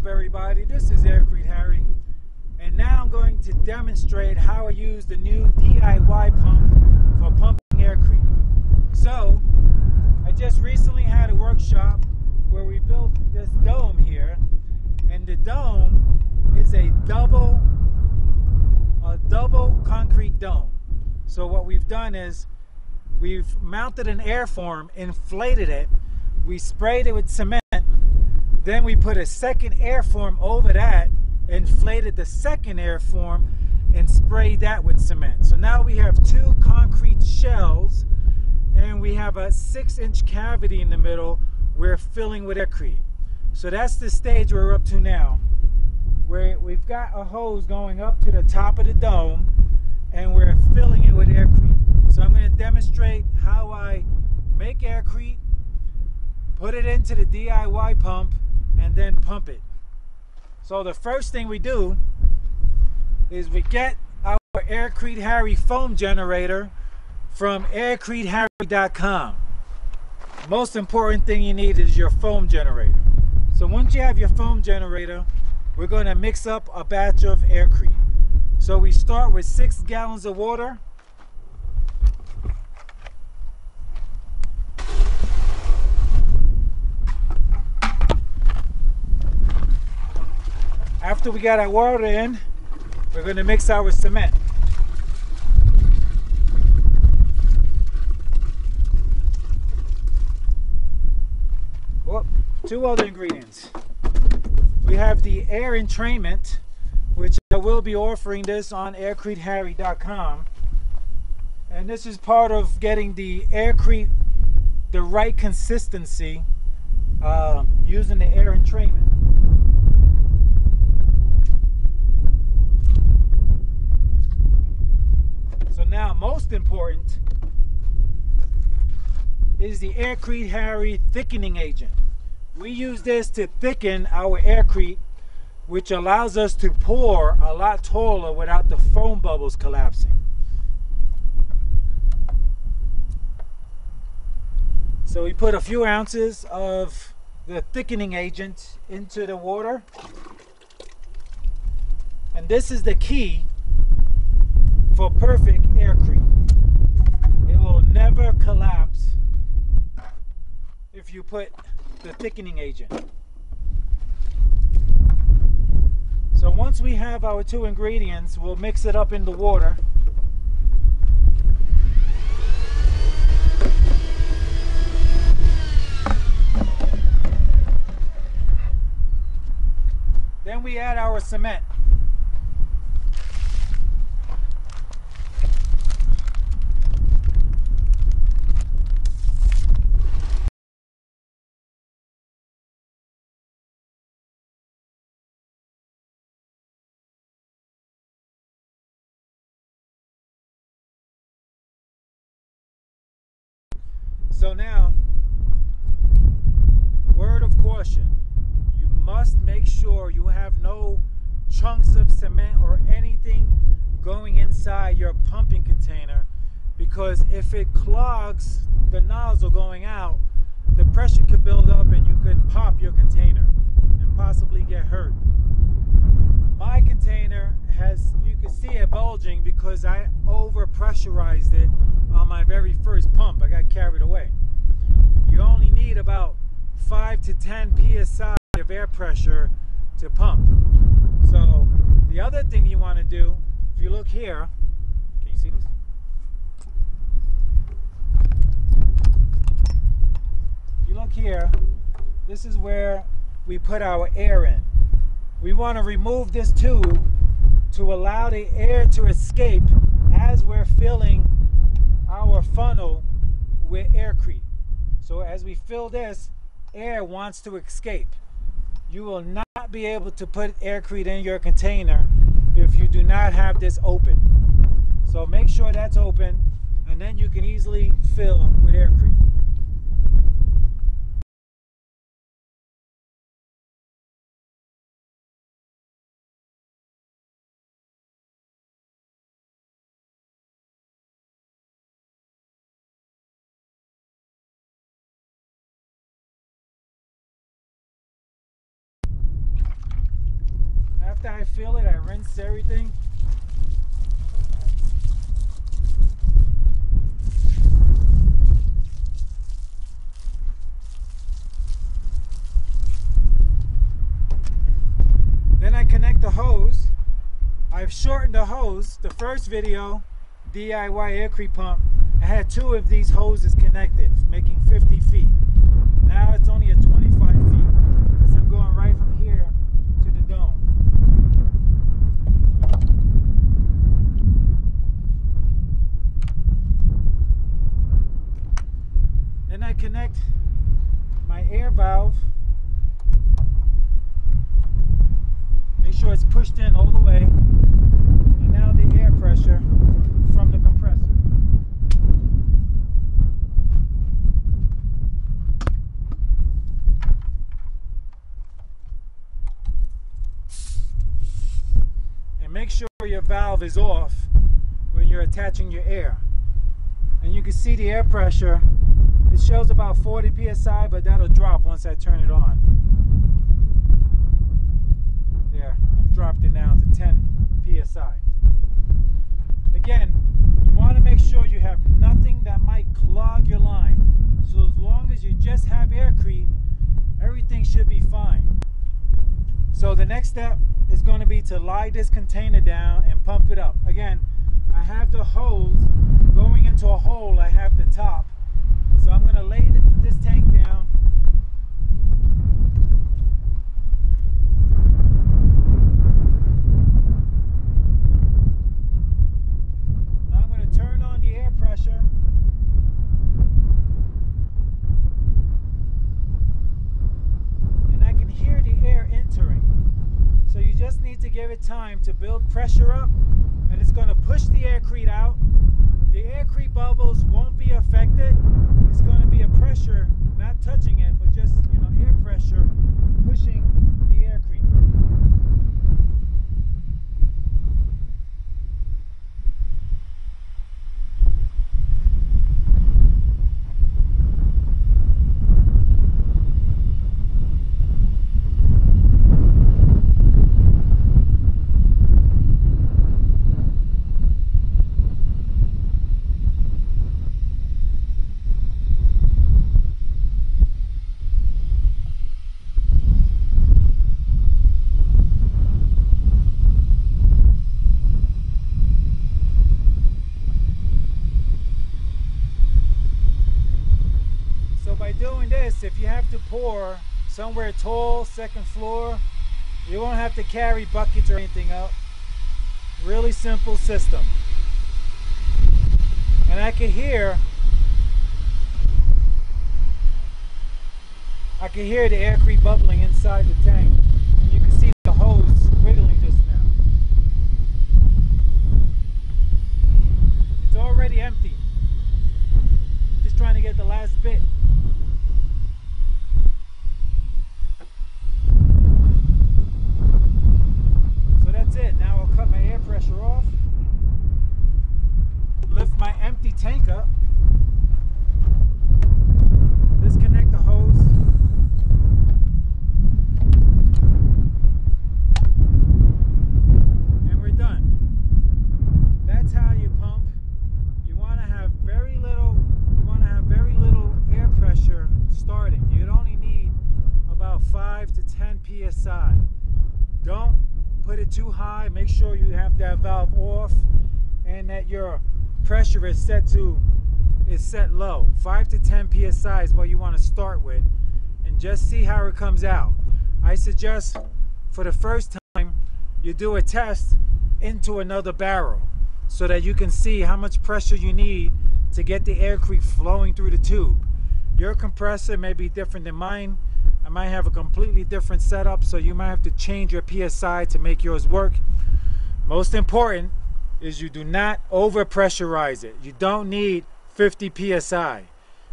up, everybody? This is Aircrete Harry, and now I'm going to demonstrate how I use the new DIY pump for pumping aircrete. So, I just recently had a workshop where we built this dome here, and the dome is a double concrete dome. So what we've done is we've mounted an airform, inflated it, we sprayed it with cement. Then we put a second airform over that, inflated the second airform, and sprayed that with cement. So now we have two concrete shells, and we have a 6-inch cavity in the middle we're filling with aircrete. So that's the stage we're up to now, where we've got a hose going up to the top of the dome, and we're filling it with aircrete. So I'm going to demonstrate how I make aircrete, put it into the DIY pump, and then pump it. So the first thing we do is we get our Aircrete Harry foam generator from aircreteharry.com. Most important thing you need is your foam generator. So once you have your foam generator, we're going to mix up a batch of aircrete. So we start with 6 gallons of water. After we got our water in, we're going to mix our cement. Oh, two other ingredients. We have the air entrainment, which I will be offering this on aircreteharry.com. And this is part of getting the aircrete the right consistency using the air entrainment. Now, most important is the Aircrete Harry thickening agent. We use this to thicken our aircrete, which allows us to pour a lot taller without the foam bubbles collapsing. So we put a few ounces of the thickening agent into the water, and this is the key for perfect aircrete. It will never collapse if you put the thickening agent. So once we have our two ingredients, we'll mix it up in the water. Then we add our cement. So now, word of caution, you must make sure you have no chunks of cement or anything going inside your pumping container, because if it clogs the nozzle going out, the pressure could build up and you could pop your container and possibly get hurt. My container has, you can see it bulging because I over pressurized it on my very first pump. I got carried away. You only need about 5 to 10 psi of air pressure to pump. So the other thing you want to do, if you look here, can you see this? If you look here, this is where we put our air in. We want to remove this tube to allow the air to escape as we're filling our funnel with aircrete. So as we fill this, air wants to escape. You will not be able to put aircrete in your container if you do not have this open. So make sure that's open, and then you can easily fill with aircrete. after I fill it, I rinse everything. Then I connect the hose. I've shortened the hose. The first video, DIY Aircrete pump, I had 2 of these hoses connected, making 50 feet. Now it's only at 25 feet because I'm going right from here to the dome. Then I connect my air valve. Make sure it's pushed in all the way. And now the air pressure from the compressor. And make sure your valve is off when you're attaching your air. And you can see the air pressure. It shows about 40 psi, but that'll drop once I turn it on. There, I've dropped it now to 10 psi. Again, you want to make sure you have nothing that might clog your line. So as long as you just have aircrete, everything should be fine. So the next step is going to be to lie this container down and pump it up. Again, I have the hose going into a hole. I have the top. So I'm going to lay this tank down. Give it time to build pressure up, and it's going to push the aircrete out. The aircrete bubbles won't be affected. It's going to be a pressure, not touching it, but just, you know, air pressure pushing the aircrete. If you have to pour somewhere tall, second floor, you won't have to carry buckets or anything up. Really simple system. And I can hear the aircrete bubbling inside the tank. And you can see the hose wiggling just now. It's already empty. I'm just trying to get the last bit. Off, lift my empty tank up, disconnect the hose, and we're done. That's how you pump. You want to have very little air pressure starting. You'd only need about 5 to 10 psi. Don't put it too high. Make sure you have that valve off and that your pressure is set low. 5 to 10 psi is what you want to start with, and just see how it comes out. I suggest for the first time you do a test into another barrel so that you can see how much pressure you need to get the aircrete flowing through the tube. Your compressor may be different than mine. I might have a completely different setup, so you might have to change your PSI to make yours work. Most important is you do not over pressurize it. You don't need 50 PSI,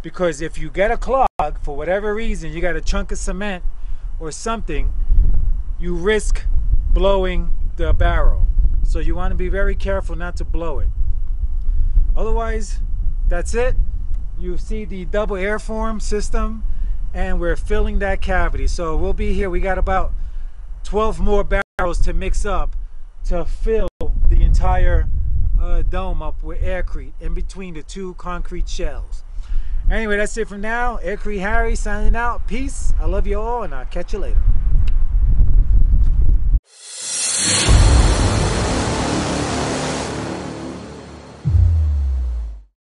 because if you get a clog for whatever reason, you got a chunk of cement or something, you risk blowing the barrel. So you want to be very careful not to blow it. Otherwise, that's it. You see the double airform system, and we're filling that cavity. So we'll be here. We got about 12 more barrels barrels to mix up to fill the entire dome up with aircrete in between the two concrete shells. Anyway, that's it for now. Aircrete Harry signing out. Peace. I love you all, and I'll catch you later.